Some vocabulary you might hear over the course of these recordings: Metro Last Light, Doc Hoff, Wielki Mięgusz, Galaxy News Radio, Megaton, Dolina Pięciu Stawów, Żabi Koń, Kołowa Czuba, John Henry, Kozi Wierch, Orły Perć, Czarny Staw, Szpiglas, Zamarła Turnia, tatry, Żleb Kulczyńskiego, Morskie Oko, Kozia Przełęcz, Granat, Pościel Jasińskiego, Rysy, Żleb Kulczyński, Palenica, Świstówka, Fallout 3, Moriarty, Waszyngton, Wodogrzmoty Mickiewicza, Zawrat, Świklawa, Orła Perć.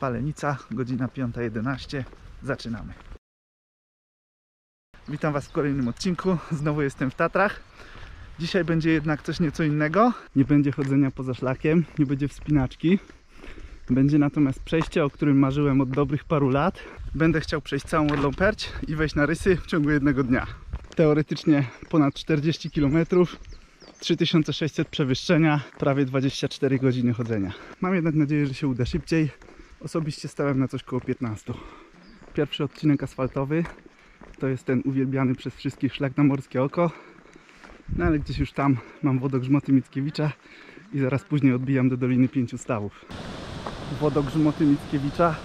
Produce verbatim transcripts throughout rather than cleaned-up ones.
Palenica, godzina piąta jedenaście. Zaczynamy. Witam Was w kolejnym odcinku. Znowu jestem w Tatrach. Dzisiaj będzie jednak coś nieco innego. Nie będzie chodzenia poza szlakiem, nie będzie wspinaczki. Będzie natomiast przejście, o którym marzyłem od dobrych paru lat. Będę chciał przejść całą Orłą Perć i wejść na Rysy w ciągu jednego dnia. Teoretycznie ponad czterdzieści kilometrów, trzy tysiące sześćset przewyższenia, prawie dwadzieścia cztery godziny chodzenia. Mam jednak nadzieję, że się uda szybciej. Osobiście stałem na coś koło piętnastu. Pierwszy odcinek asfaltowy to jest ten uwielbiany przez wszystkich szlak na Morskie Oko. No ale gdzieś już tam mam Wodogrzmoty Mickiewicza i zaraz później odbijam do Doliny Pięciu Stawów. Wodogrzmoty Mickiewicza,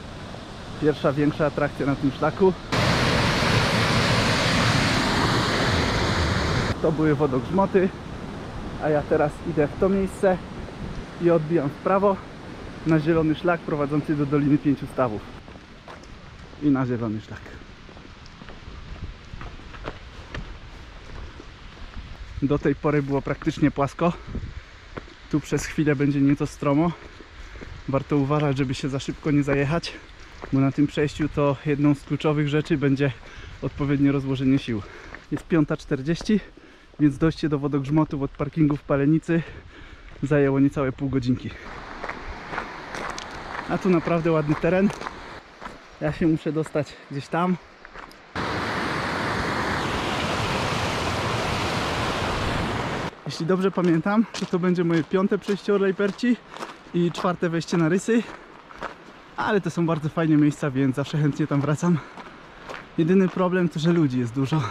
pierwsza większa atrakcja na tym szlaku. To były Wodogrzmoty, a ja teraz idę w to miejsce i odbijam w prawo na zielony szlak prowadzący do Doliny Pięciu Stawów. I na zielony szlak. Do tej pory było praktycznie płasko. Tu przez chwilę będzie nieco stromo. Warto uważać, żeby się za szybko nie zajechać, bo na tym przejściu to jedną z kluczowych rzeczy będzie odpowiednie rozłożenie sił. Jest piąta czterdzieści, więc dojście do Wodogrzmotów od parkingu w Palenicy zajęło niecałe pół godzinki. A tu naprawdę ładny teren. Ja się muszę dostać gdzieś tam. Jeśli dobrze pamiętam, to to będzie moje piąte przejście Orłej Perci i czwarte wejście na Rysy. Ale to są bardzo fajne miejsca, więc zawsze chętnie tam wracam. Jedyny problem to, że ludzi jest dużo.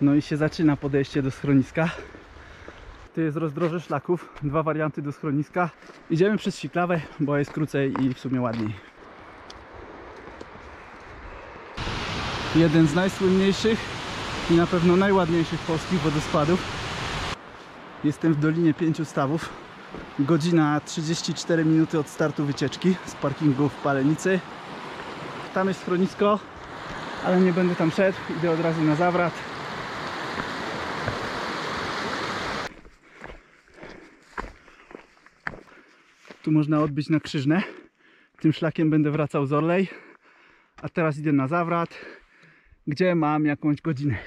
No i się zaczyna podejście do schroniska. Tu jest rozdroże szlaków, dwa warianty do schroniska. Idziemy przez Świklawę, bo jest krócej i w sumie ładniej. Jeden z najsłynniejszych i na pewno najładniejszych polskich wodospadów. Jestem w Dolinie Pięciu Stawów. Godzina trzydzieści cztery minuty od startu wycieczki z parkingu w Palenicy. Tam jest schronisko, ale nie będę tam szedł. Idę od razu na Zawrat. Tu można odbyć na Krzyżne. Tym szlakiem będę wracał z Orlej. A teraz idę na Zawrat, gdzie mam jakąś godzinę.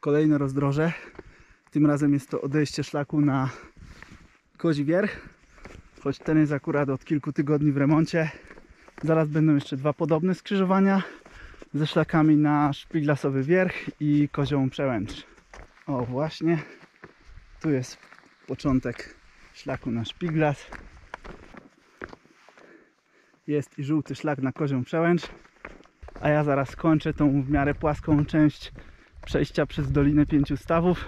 Kolejne rozdroże. Tym razem jest to odejście szlaku na Kozi Wierch. Choć ten jest akurat od kilku tygodni w remoncie. Zaraz będą jeszcze dwa podobne skrzyżowania ze szlakami na Szpiglasowy Wierch i Kozią Przełęcz. O właśnie. Tu jest początek szlaku na Szpiglas. Jest i żółty szlak na Kozią Przełęcz. A ja zaraz kończę tą w miarę płaską część przejścia przez Dolinę Pięciu Stawów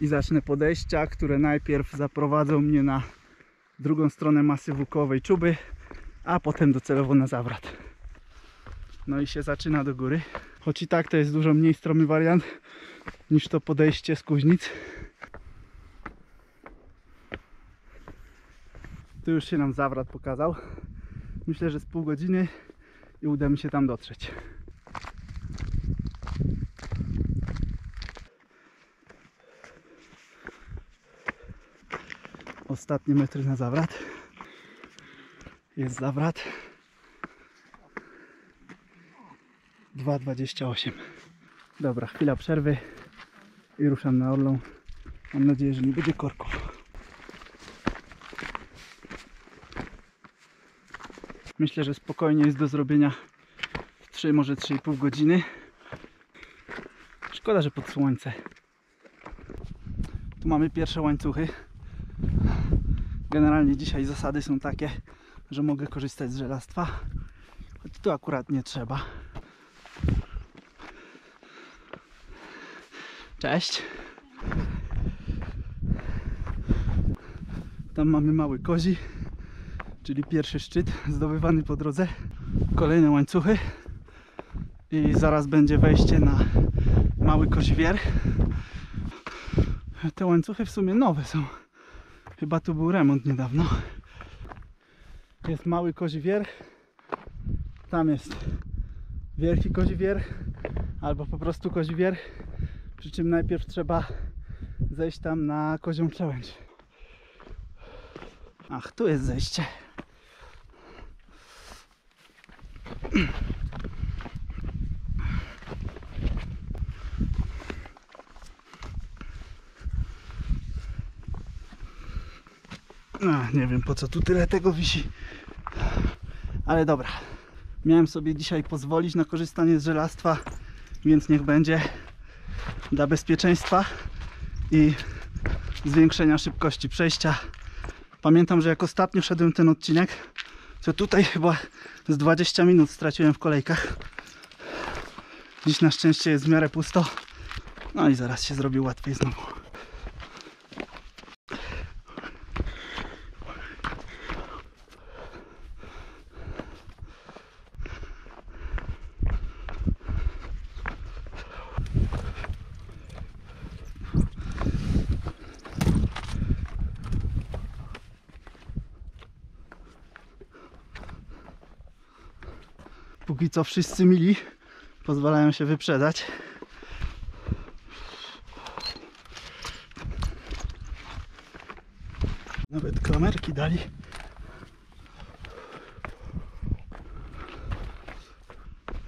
i zacznę podejścia, które najpierw zaprowadzą mnie na drugą stronę masywu Kołowej Czuby, a potem docelowo na Zawrat. No i się zaczyna do góry. Choć i tak to jest dużo mniej stromy wariant niż to podejście z Kuźnic. Tu już się nam Zawrat pokazał. Myślę, że z pół godziny i uda mi się tam dotrzeć. Ostatnie metry na Zawrat. Jest Zawrat. dwa dwadzieścia osiem. Dobra, chwila przerwy i ruszam na Orlą. Mam nadzieję, że nie będzie korków. Myślę, że spokojnie jest do zrobienia w trzy, może trzy i pół godziny. Szkoda, że pod słońce. Tu mamy pierwsze łańcuchy. Generalnie dzisiaj zasady są takie, że mogę korzystać z żelastwa, choć tu akurat nie trzeba. Cześć. Tam mamy mały kozi, czyli pierwszy szczyt zdobywany po drodze. Kolejne łańcuchy i zaraz będzie wejście na mały Kozi Wierch. Te łańcuchy w sumie nowe są. Chyba tu był remont niedawno. Jest mały Kozi Wierch. Tam jest wielki Kozi Wierch. Albo po prostu Kozi Wierch. Przy czym najpierw trzeba zejść tam na Kozią Przełęcz. Ach, tu jest zejście. Ach, nie wiem, po co tu tyle tego wisi. Ale dobra. Miałem sobie dzisiaj pozwolić na korzystanie z żelastwa, więc niech będzie, dla bezpieczeństwa i zwiększenia szybkości przejścia. Pamiętam, że jak ostatnio szedłem ten odcinek, to tutaj chyba z dwadzieścia minut straciłem w kolejkach. Dziś na szczęście jest w miarę pusto. No i zaraz się zrobi łatwiej znowu. Póki co wszyscy mili pozwalają się wyprzedać. Nawet klamerki dali.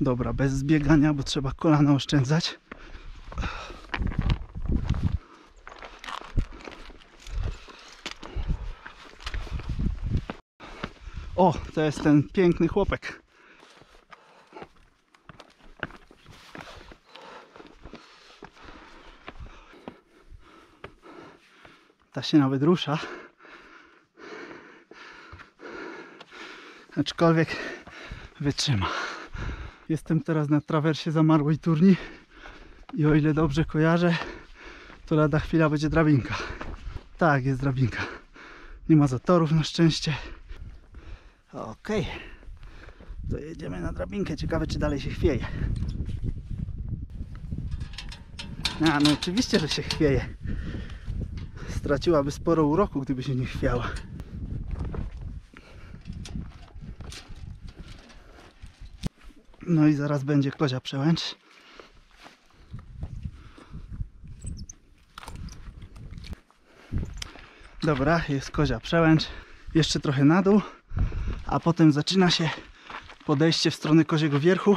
Dobra, bez zbiegania, bo trzeba kolana oszczędzać. O, to jest ten piękny chłopek. Ta się nawet rusza, aczkolwiek wytrzyma. Jestem teraz na trawersie Zamarłej Turni i o ile dobrze kojarzę, to lada chwila będzie drabinka. Tak, jest drabinka. Nie ma zatorów na szczęście. Okej, okay. To jedziemy na drabinkę. Ciekawe, czy dalej się chwieje. A, no oczywiście, że się chwieje. Straciłaby sporo uroku, gdyby się nie chwiała. No i zaraz będzie Kozia Przełęcz. Dobra, jest Kozia Przełęcz. Jeszcze trochę na dół, a potem zaczyna się podejście w stronę Koziego Wierchu.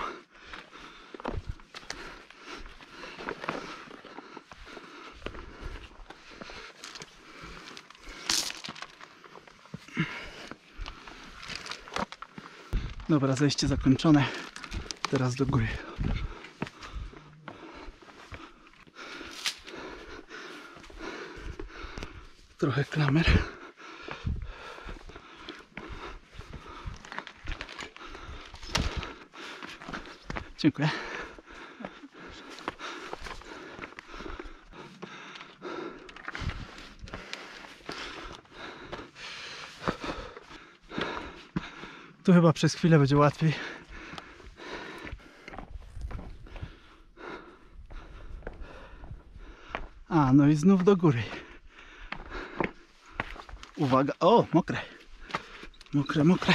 Dobra, zejście zakończone. Teraz do góry. Trochę klamer. Dziękuję. Tu chyba przez chwilę będzie łatwiej. A, no i znów do góry. Uwaga, o, mokre. Mokre, mokre.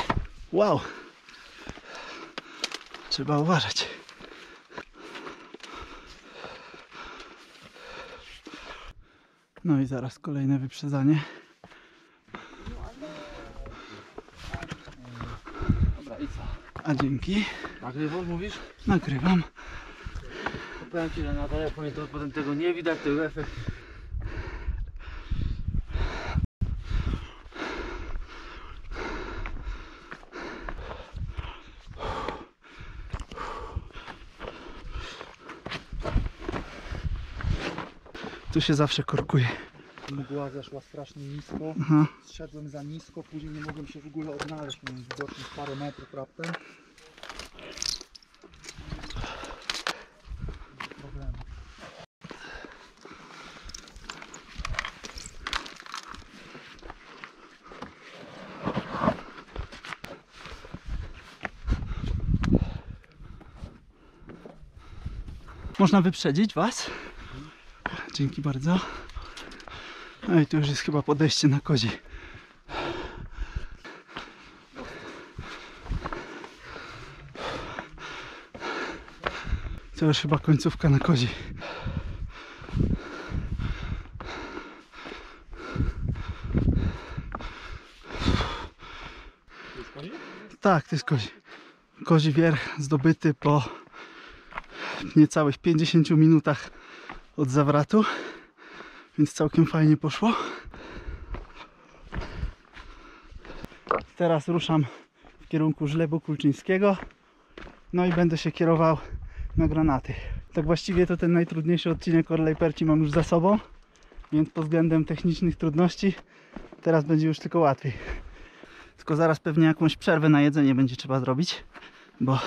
Wow. Trzeba uważać. No i zaraz kolejne wyprzedzanie. A dzięki. Nagrywasz, mówisz? Nagrywam. Powiem ci, że na telefonie to potem tego nie widać, tego efekt. Tu się zawsze korkuje. Mgła zeszła strasznie nisko. Aha. Zszedłem za nisko, później nie mogłem się w ogóle odnaleźć. Miałem widocznie parę metrów raptem. Można wyprzedzić was? Dzięki bardzo. No i tu już jest chyba podejście na kozi. To już chyba końcówka na kozi. Tak, to jest kozi, kozi wierch zdobyty po niecałych pięćdziesięciu minutach od Zawratu, więc całkiem fajnie poszło. Teraz ruszam w kierunku Żlebu Kulczyńskiego, no i będę się kierował na Granaty. Tak właściwie to ten najtrudniejszy odcinek Orłej Perci mam już za sobą, więc pod względem technicznych trudności teraz będzie już tylko łatwiej. Tylko zaraz pewnie jakąś przerwę na jedzenie będzie trzeba zrobić, bo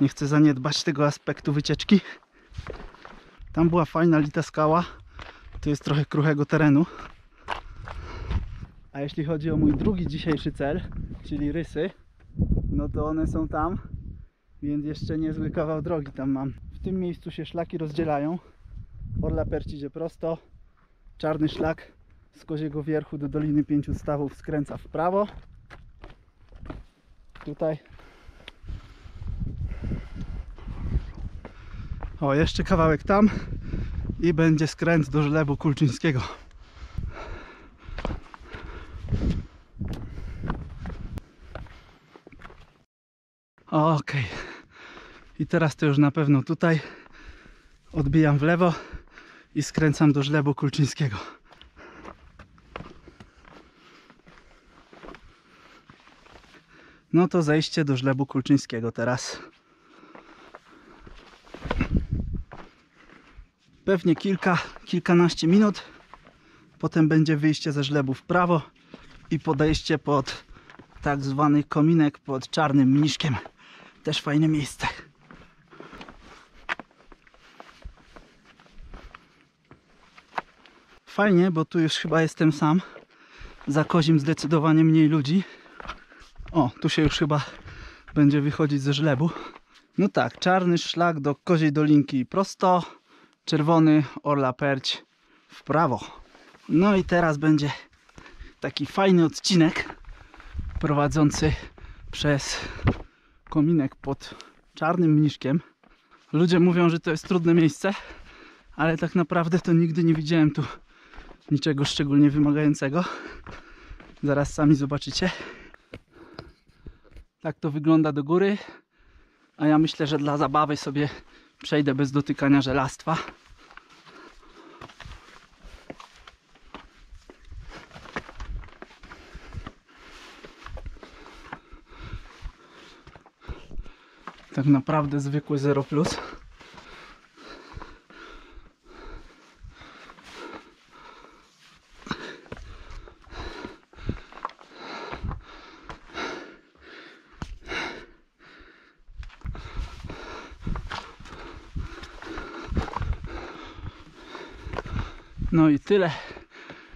nie chcę zaniedbać tego aspektu wycieczki. Tam była fajna lita skała, to jest trochę kruchego terenu. A jeśli chodzi o mój drugi dzisiejszy cel, czyli Rysy, no to one są tam, więc jeszcze niezły kawał drogi tam mam. W tym miejscu się szlaki rozdzielają. Orła Perć idzie prosto, czarny szlak z Koziego Wierchu do Doliny Pięciu Stawów skręca w prawo. Tutaj. O, jeszcze kawałek tam i będzie skręt do Żlebu Kulczyńskiego. Okej. I teraz to już na pewno tutaj odbijam w lewo i skręcam do Żlebu Kulczyńskiego. No to zejście do Żlebu Kulczyńskiego teraz. Pewnie kilka, kilkanaście minut. Potem będzie wyjście ze Żlebu w prawo i podejście pod tak zwany kominek pod Czarnym Mniszkiem. Też fajne miejsce. Fajnie, bo tu już chyba jestem sam. Za Kozim zdecydowanie mniej ludzi. O, tu się już chyba będzie wychodzić ze Żlebu. No tak, czarny szlak do Koziej Dolinki prosto, czerwony Orła Perć w prawo. No i teraz będzie taki fajny odcinek prowadzący przez kominek pod Czarnym Mniszkiem. Ludzie mówią, że to jest trudne miejsce, ale tak naprawdę to nigdy nie widziałem tu niczego szczególnie wymagającego. Zaraz sami zobaczycie. Tak to wygląda do góry, a ja myślę, że dla zabawy sobie przejdę bez dotykania żelastwa. Tak naprawdę zwykły zero plus. No i tyle,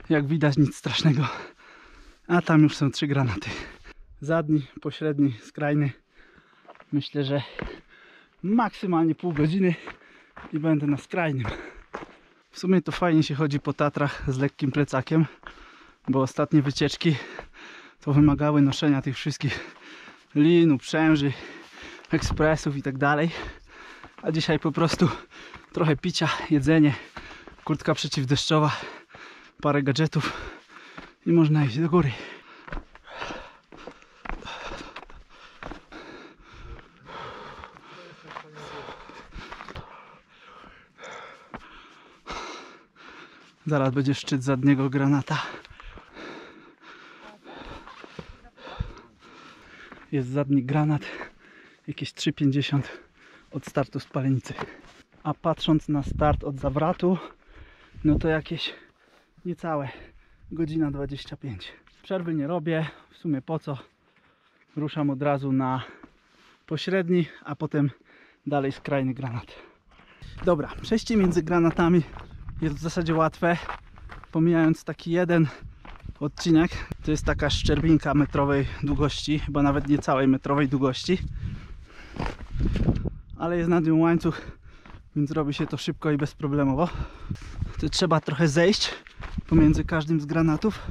jak widać nic strasznego, a tam już są trzy granaty. Zadni, pośredni, skrajny. Myślę, że maksymalnie pół godziny i będę na skrajnym. W sumie to fajnie się chodzi po Tatrach z lekkim plecakiem, bo ostatnie wycieczki to wymagały noszenia tych wszystkich lin, uprzęży, ekspresów i tak dalej. A dzisiaj po prostu trochę picia, jedzenie, kurtka przeciwdeszczowa, parę gadżetów i można iść do góry. Zaraz będzie szczyt zadniego Granata. Jest zadni Granat, jakieś trzy pięćdziesiąt od startu z Palenicy. A patrząc na start od Zawratu, no to jakieś niecałe godzina dwadzieścia pięć. Przerwy nie robię, w sumie po co. Ruszam od razu na pośredni, a potem dalej skrajny Granat. Dobra, przejście między granatami jest w zasadzie łatwe, pomijając taki jeden odcinek. To jest taka szczerbinka metrowej długości, chyba nawet niecałej metrowej długości, ale jest nad nią łańcuch, więc robi się to szybko i bezproblemowo. To trzeba trochę zejść pomiędzy każdym z granatów.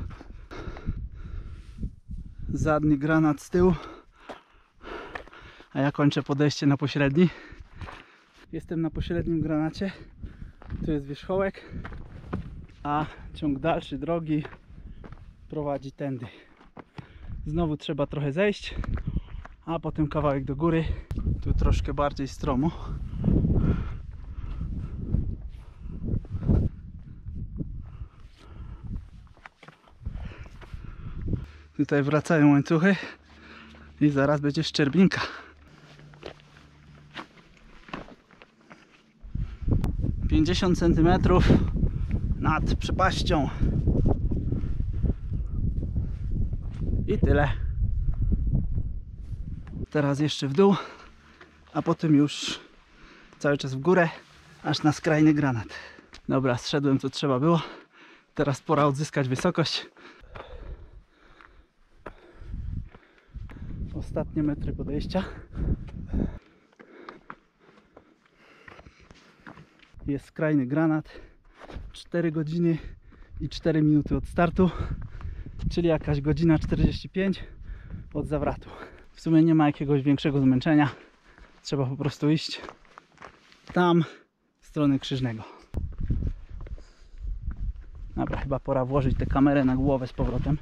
Zadni granat z tyłu, a ja kończę podejście na pośredni. Jestem na pośrednim granacie. Tu jest wierzchołek, a ciąg dalszy drogi prowadzi tędy. Znowu trzeba trochę zejść, a potem kawałek do góry, tu troszkę bardziej stromo. Tutaj wracają łańcuchy i zaraz będzie szczerbinka. pięćdziesiąt centymetrów nad przepaścią. I tyle. Teraz jeszcze w dół, a potem już cały czas w górę, aż na skrajny Granat. Dobra, zszedłem co trzeba było. Teraz pora odzyskać wysokość. Ostatnie metry podejścia. Jest skrajny Granat. cztery godziny i cztery minuty od startu, czyli jakaś godzina czterdzieści pięć od Zawratu. W sumie nie ma jakiegoś większego zmęczenia. Trzeba po prostu iść tam, w stronę Krzyżnego. Dobra, chyba pora włożyć tę kamerę na głowę z powrotem.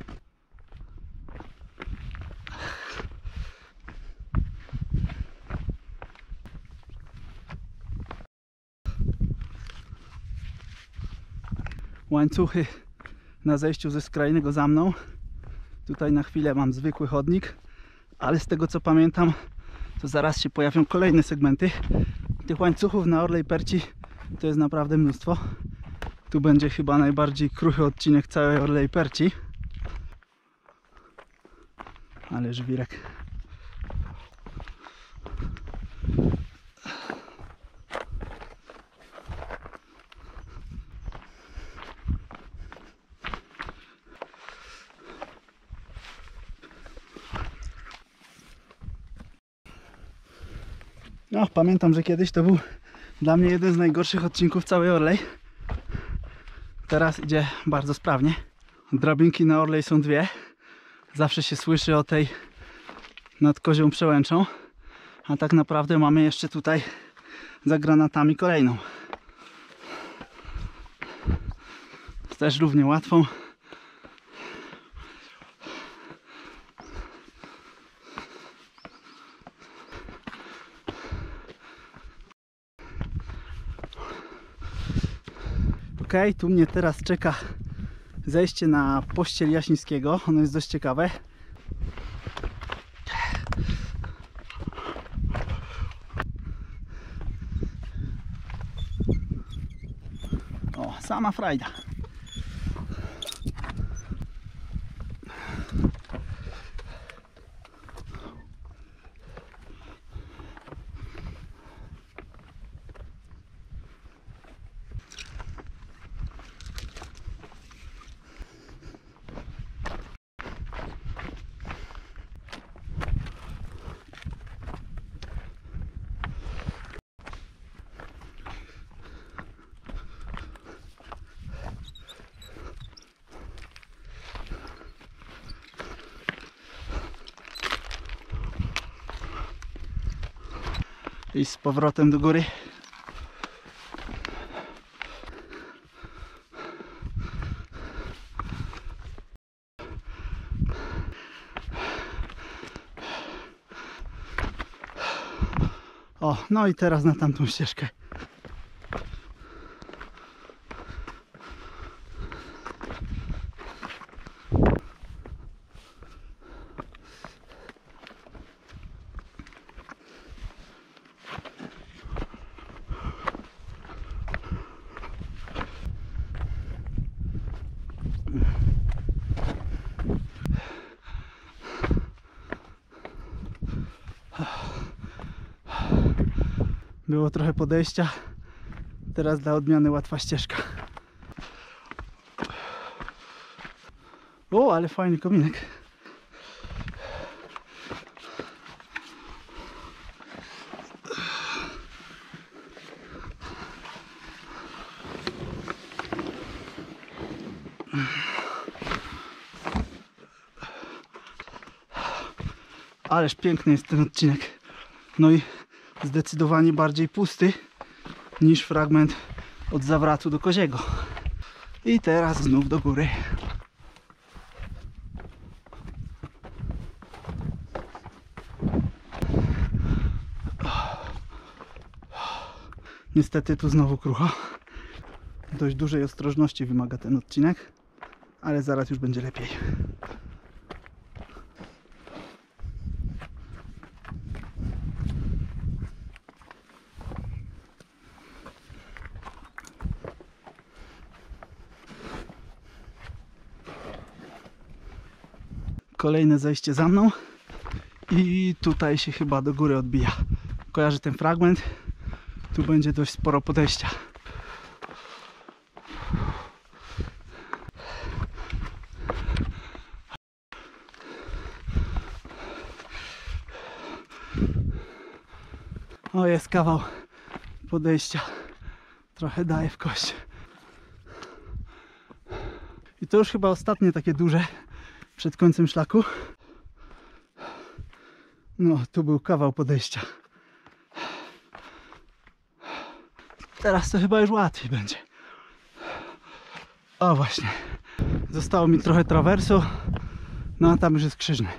Łańcuchy na zejściu ze skrajnego za mną. Tutaj na chwilę mam zwykły chodnik, ale z tego co pamiętam, to zaraz się pojawią kolejne segmenty. Tych łańcuchów na Orlej Perci to jest naprawdę mnóstwo. Tu będzie chyba najbardziej kruchy odcinek całej Orlej Perci. Ale żwirek. No, pamiętam, że kiedyś to był dla mnie jeden z najgorszych odcinków całej Orlej. Teraz idzie bardzo sprawnie. Drabinki na Orlej są dwie. Zawsze się słyszy o tej nad Kozią Przełęczą. A tak naprawdę mamy jeszcze tutaj za Granatami kolejną. Też równie łatwą. Ok, tu mnie teraz czeka zejście na Pościel Jasińskiego. Ono jest dość ciekawe. O, sama frajda. I z powrotem do góry. O, no i teraz na tamtą ścieżkę. Było trochę podejścia, teraz dla odmiany łatwa ścieżka. O, ale fajny kominek. Ależ piękny jest ten odcinek. No i zdecydowanie bardziej pusty niż fragment od Zawratu do Koziego. I teraz znów do góry. Niestety tu znowu krucho. Dość dużej ostrożności wymaga ten odcinek, ale zaraz już będzie lepiej. Kolejne zejście za mną i tutaj się chyba do góry odbija. Kojarzy ten fragment. Tu będzie dość sporo podejścia. O, jest kawał podejścia. Trochę daje w kość. I to już chyba ostatnie takie duże przed końcem szlaku. No, tu był kawał podejścia. Teraz to chyba już łatwiej będzie. O, właśnie. Zostało mi trochę trawersu. No, a tam już jest Krzyżne.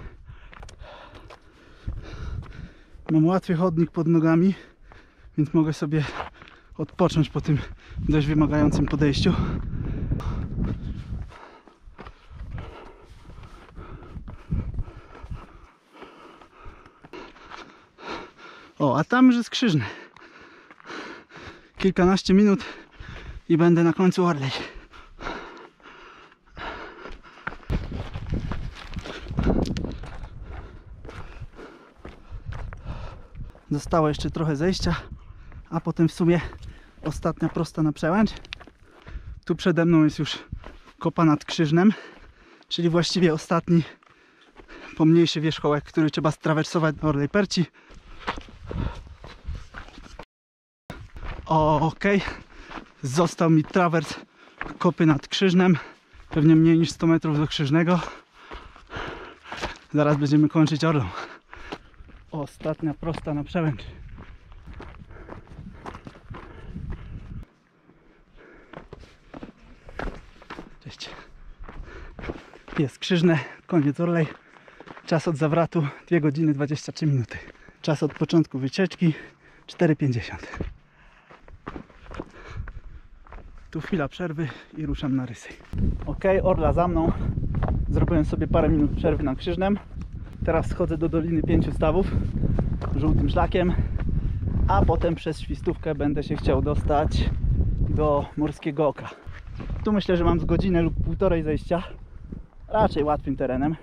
Mam łatwy chodnik pod nogami, więc mogę sobie odpocząć po tym dość wymagającym podejściu. O, a tam już jest Krzyżne. Kilkanaście minut i będę na końcu Orlej. Zostało jeszcze trochę zejścia, a potem w sumie ostatnia prosta na przełęcz. Tu przede mną jest już kopa nad Krzyżnem, czyli właściwie ostatni pomniejszy wierzchołek, który trzeba strawersować na Orlej Perci. Okej, okay. Został mi trawers kopy nad Krzyżnem, pewnie mniej niż sto metrów do Krzyżnego. Zaraz będziemy kończyć Orlą. Ostatnia prosta na przełęcz. Cześć. Jest Krzyżne, koniec Orlej. Czas od Zawratu dwie godziny dwadzieścia trzy minuty. Czas od początku wycieczki cztery pięćdziesiąt. Tu chwila przerwy i ruszam na Rysy. Ok, Orla za mną. Zrobiłem sobie parę minut przerwy na Krzyżnem. Teraz schodzę do Doliny Pięciu Stawów żółtym szlakiem, a potem przez Świstówkę będę się chciał dostać do Morskiego Oka. Tu myślę, że mam z godzinę lub półtorej zejścia. Raczej łatwym terenem.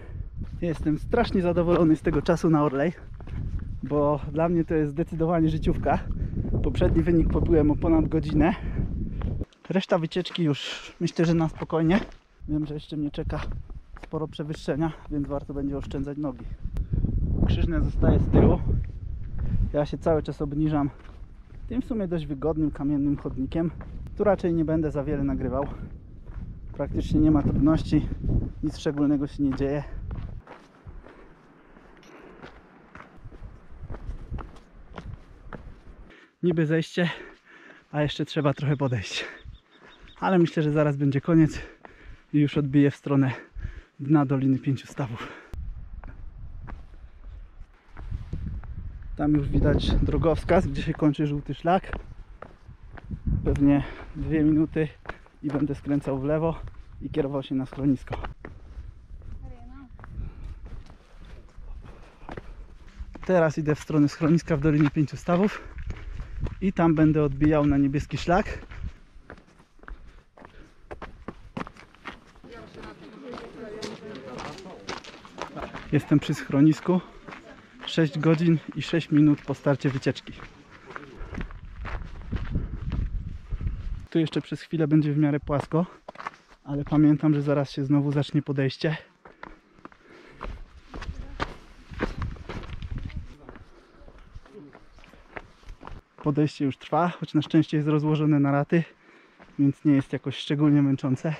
Jestem strasznie zadowolony z tego czasu na Orlej, bo dla mnie to jest zdecydowanie życiówka. Poprzedni wynik pobiłem o ponad godzinę. Reszta wycieczki już myślę, że na spokojnie. Wiem, że jeszcze mnie czeka sporo przewyższenia, więc warto będzie oszczędzać nogi. Krzyżne zostaje z tyłu. Ja się cały czas obniżam tym w sumie dość wygodnym kamiennym chodnikiem. Tu raczej nie będę za wiele nagrywał. Praktycznie nie ma trudności, nic szczególnego się nie dzieje. Niby zejście, a jeszcze trzeba trochę podejść. Ale myślę, że zaraz będzie koniec i już odbiję w stronę dna Doliny Pięciu Stawów. Tam już widać drogowskaz, gdzie się kończy żółty szlak. Pewnie dwie minuty i będę skręcał w lewo i kierował się na schronisko. Teraz idę w stronę schroniska w Dolinie Pięciu Stawów i tam będę odbijał na niebieski szlak. Jestem przy schronisku, sześć godzin i sześć minut po starcie wycieczki. Tu jeszcze przez chwilę będzie w miarę płasko, ale pamiętam, że zaraz się znowu zacznie podejście. Podejście już trwa, choć na szczęście jest rozłożone na raty, więc nie jest jakoś szczególnie męczące.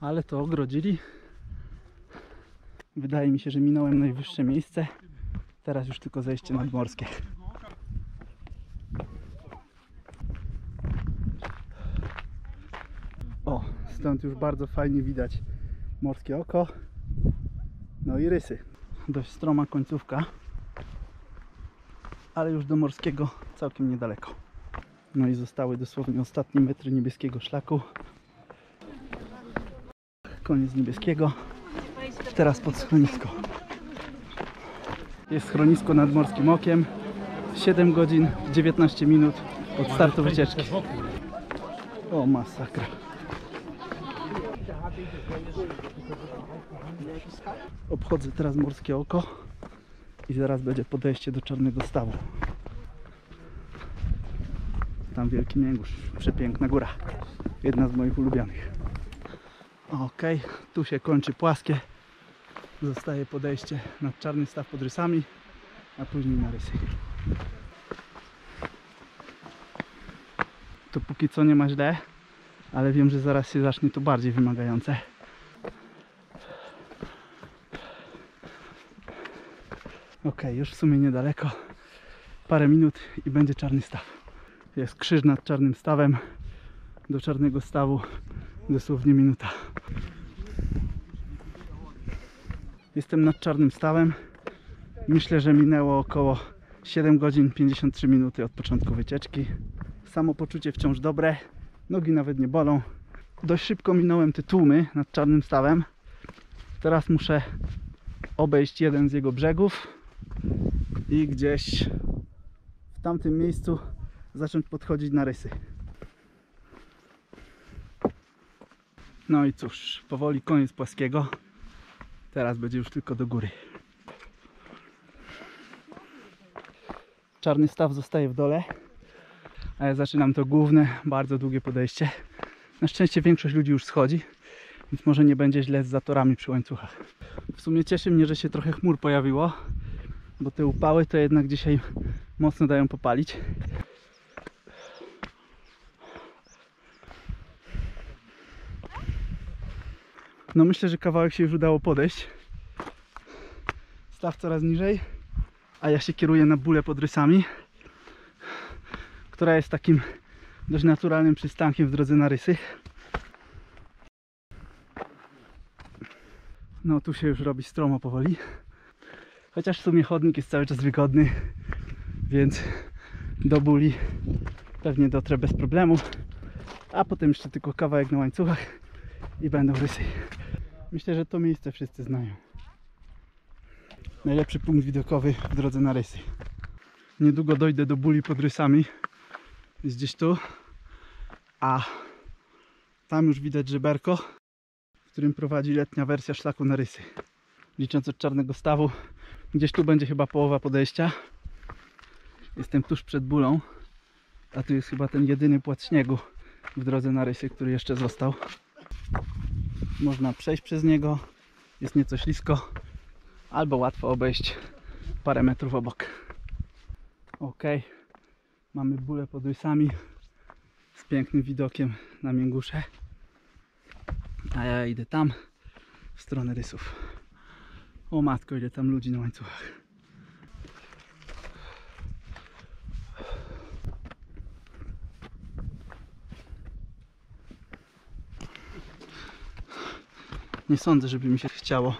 Ale to ogrodzili. Wydaje mi się, że minąłem najwyższe miejsce. Teraz już tylko zejście nadmorskie. O, stąd już bardzo fajnie widać Morskie Oko, no i Rysy. Dość stroma końcówka, ale już do Morskiego całkiem niedaleko. No i zostały dosłownie ostatnie metry niebieskiego szlaku. Koniec niebieskiego, teraz pod schronisko. Jest schronisko nad Morskim Okiem, siedem godzin dziewiętnaście minut od startu wycieczki. O masakra. Obchodzę teraz Morskie Oko i zaraz będzie podejście do Czarnego Stawu. Tam Wielki Mięgusz, przepiękna góra, jedna z moich ulubionych. Ok, tu się kończy płaskie, zostaje podejście nad Czarny Staw pod Rysami, a później na Rysy. To póki co nie ma źle, ale wiem, że zaraz się zacznie to bardziej wymagające. Ok, już w sumie niedaleko, parę minut i będzie Czarny Staw. Jest krzyż nad Czarnym Stawem, do Czarnego Stawu dosłownie minuta. Jestem nad Czarnym Stawem, myślę, że minęło około siedem godzin pięćdziesiąt trzy minuty od początku wycieczki. Samopoczucie wciąż dobre, nogi nawet nie bolą. Dość szybko minąłem te tłumy nad Czarnym Stawem. Teraz muszę obejść jeden z jego brzegów i gdzieś w tamtym miejscu zacząć podchodzić na Rysy. No i cóż, powoli koniec płaskiego. Teraz będzie już tylko do góry. Czarny Staw zostaje w dole, a ja zaczynam to główne, bardzo długie podejście. Na szczęście większość ludzi już schodzi, więc może nie będzie źle z zatorami przy łańcuchach. W sumie cieszy mnie, że się trochę chmur pojawiło, bo te upały to jednak dzisiaj mocno dają popalić. No myślę, że kawałek się już udało podejść. Staw coraz niżej, a ja się kieruję na Bólę pod Rysami, która jest takim dość naturalnym przystankiem w drodze na Rysy. No tu się już robi stromo powoli, chociaż w sumie chodnik jest cały czas wygodny, więc do Bóli pewnie dotrę bez problemu, a potem jeszcze tylko kawałek na łańcuchach i będą Rysy. Myślę, że to miejsce wszyscy znają. Najlepszy punkt widokowy w drodze na Rysy. Niedługo dojdę do Bóli pod Rysami, jest gdzieś tu, a tam już widać żeberko, w którym prowadzi letnia wersja szlaku na Rysy. Licząc od Czarnego Stawu, gdzieś tu będzie chyba połowa podejścia. Jestem tuż przed Bólą, a tu jest chyba ten jedyny płat śniegu w drodze na Rysy, który jeszcze został. Można przejść przez niego, jest nieco ślisko, albo łatwo obejść parę metrów obok. Ok, mamy Bólę pod Rysami z pięknym widokiem na Mięgusze, a ja idę tam w stronę Rysów. O matko, ile tam ludzi na łańcuchach. Nie sądzę, żeby mi się chciało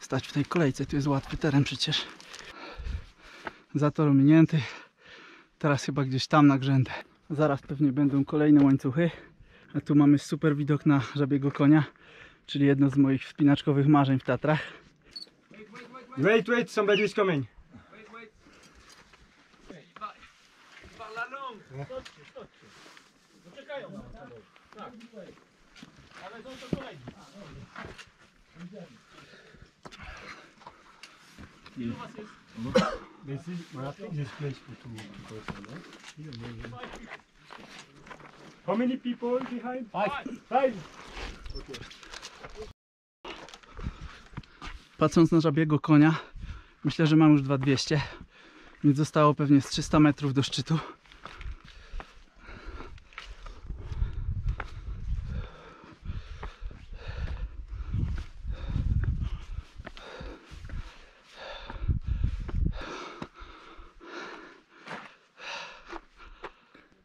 stać w tej kolejce, tu jest łatwy teren przecież. Zator ominięty, teraz chyba gdzieś tam na grzędę. Zaraz pewnie będą kolejne łańcuchy, a tu mamy super widok na Żabiego Konia, czyli jedno z moich wspinaczkowych marzeń w Tatrach. Wait, wait, somebody is coming. Ale są to kolejni. How many people behind? Five. Five. Patrząc na Żabiego Konia, myślę, że mam już dwa tysiące dwieście, więc zostało pewnie z trzysta metrów do szczytu.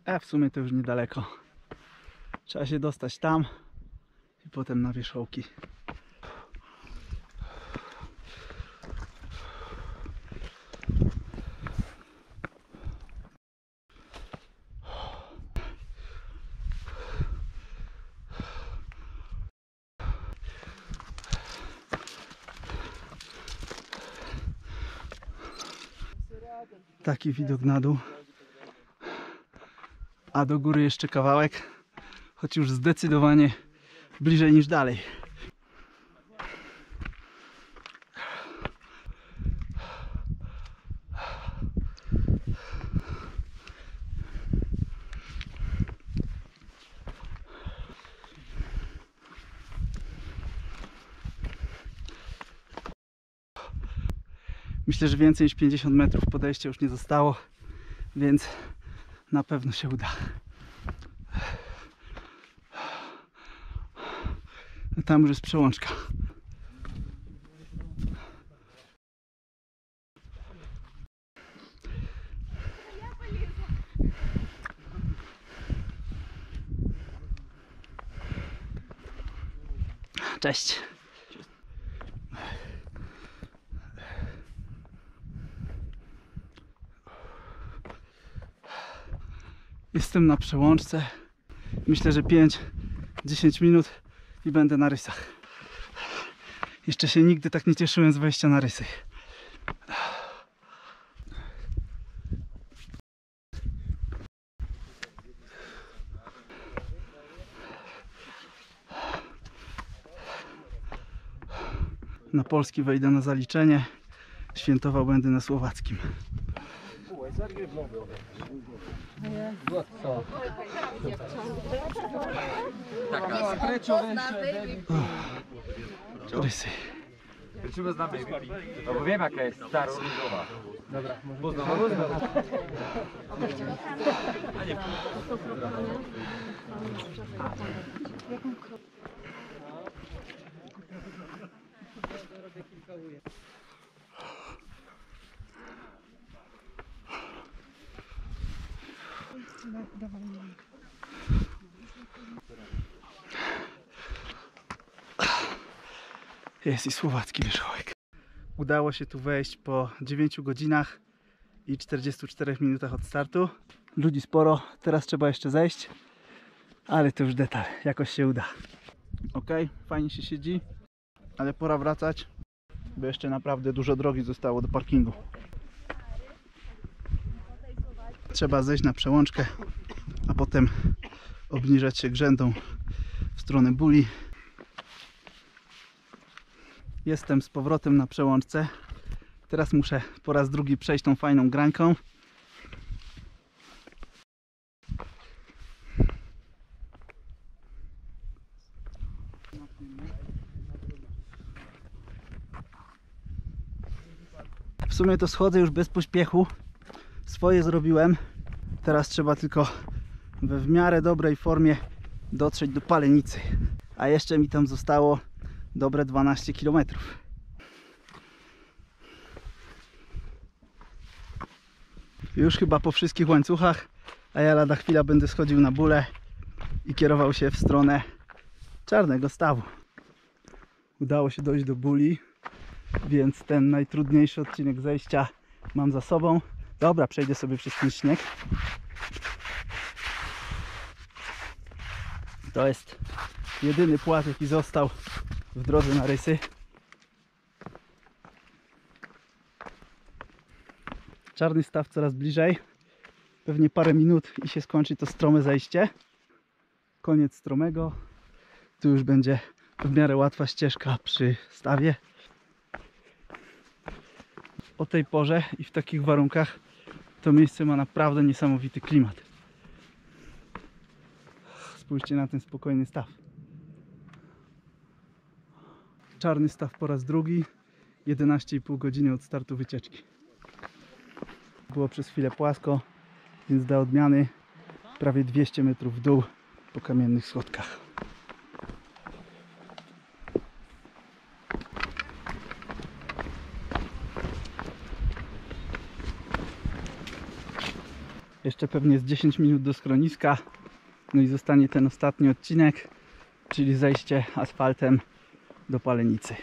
A w sumie to już niedaleko. Trzeba się dostać tam potem na wierzchołki. Taki widok na dół, a do góry jeszcze kawałek, choć już zdecydowanie bliżej niż dalej. Myślę, że więcej niż pięćdziesiąt metrów podejścia już nie zostało, więc na pewno się uda. Tam już jest przełączka. Cześć. Jestem na przełączce, myślę, że pięć do dziesięciu minut i będę na Rysach. Jeszcze się nigdy tak nie cieszyłem z wejścia na Rysy. Na polski wejdę na zaliczenie, świętował będę na słowackim. Rysy. Rysy znam, no bo wiem jaka jest stara różowa. Dobra, można. A nie. Jest i słowacki wierzchołek. Udało się tu wejść po dziewięciu godzinach i czterdziestu czterech minutach od startu. Ludzi sporo, teraz trzeba jeszcze zejść, ale to już detal, jakoś się uda. Ok, fajnie się siedzi, ale pora wracać, bo jeszcze naprawdę dużo drogi zostało do parkingu. Trzeba zejść na przełączkę, a potem obniżać się grzędą w stronę Buli. Jestem z powrotem na przełączce. Teraz muszę po raz drugi przejść tą fajną granką. W sumie to schodzę już bez pośpiechu. Swoje zrobiłem. Teraz trzeba tylko we w miarę dobrej formie dotrzeć do Palenicy. A jeszcze mi tam zostało dobre dwanaście kilometrów. Już chyba po wszystkich łańcuchach, a ja lada chwila będę schodził na Bólę i kierował się w stronę Czarnego Stawu. Udało się dojść do Buli, więc ten najtrudniejszy odcinek zejścia mam za sobą. Dobra, przejdę sobie przez ten śnieg. To jest jedyny płat, jaki został w drodze na Rysy. Czarny Staw coraz bliżej. Pewnie parę minut i się skończy to strome zejście. Koniec stromego. Tu już będzie w miarę łatwa ścieżka przy stawie. O tej porze i w takich warunkach to miejsce ma naprawdę niesamowity klimat. Spójrzcie na ten spokojny staw. Czarny Staw po raz drugi, jedenaście i pół godziny od startu wycieczki. Było przez chwilę płasko, więc dla odmiany prawie dwieście metrów w dół po kamiennych schodkach. Jeszcze pewnie jest dziesięć minut do schroniska, no i zostanie ten ostatni odcinek. czyli zejście asfaltem do Palenicy.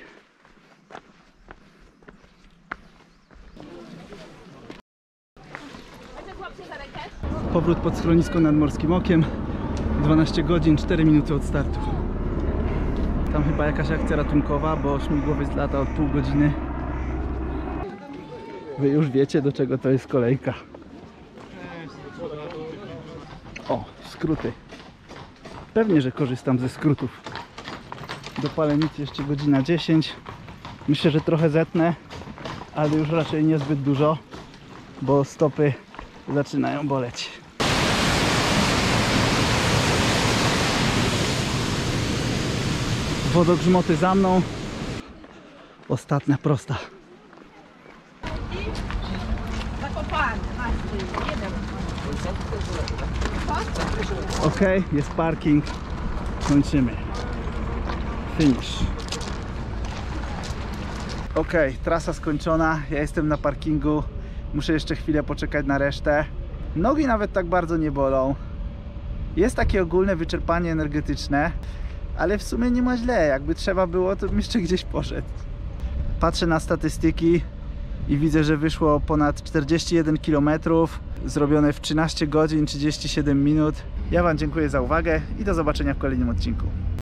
Powrót pod schronisko nad Morskim Okiem, dwanaście godzin, cztery minuty od startu. Tam chyba jakaś akcja ratunkowa, bo śmigłowiec lata od pół godziny. Wy już wiecie, do czego to jest kolejka. O, skróty. Pewnie, że korzystam ze skrótów. Do Palenicy jeszcze godzina dziesięć. Myślę, że trochę zetnę, ale już raczej niezbyt dużo, bo stopy zaczynają boleć. Wodogrzmoty za mną. Ostatnia prosta. Ok, jest parking. Kończymy. Finish. Ok, trasa skończona. Ja jestem na parkingu. Muszę jeszcze chwilę poczekać na resztę. Nogi nawet tak bardzo nie bolą. Jest takie ogólne wyczerpanie energetyczne, ale w sumie nie ma źle. Jakby trzeba było, to bym jeszcze gdzieś poszedł. Patrzę na statystyki i widzę, że wyszło ponad czterdzieści jeden kilometrów zrobione w trzynaście godzin, trzydzieści siedem minut. Ja Wam dziękuję za uwagę i do zobaczenia w kolejnym odcinku.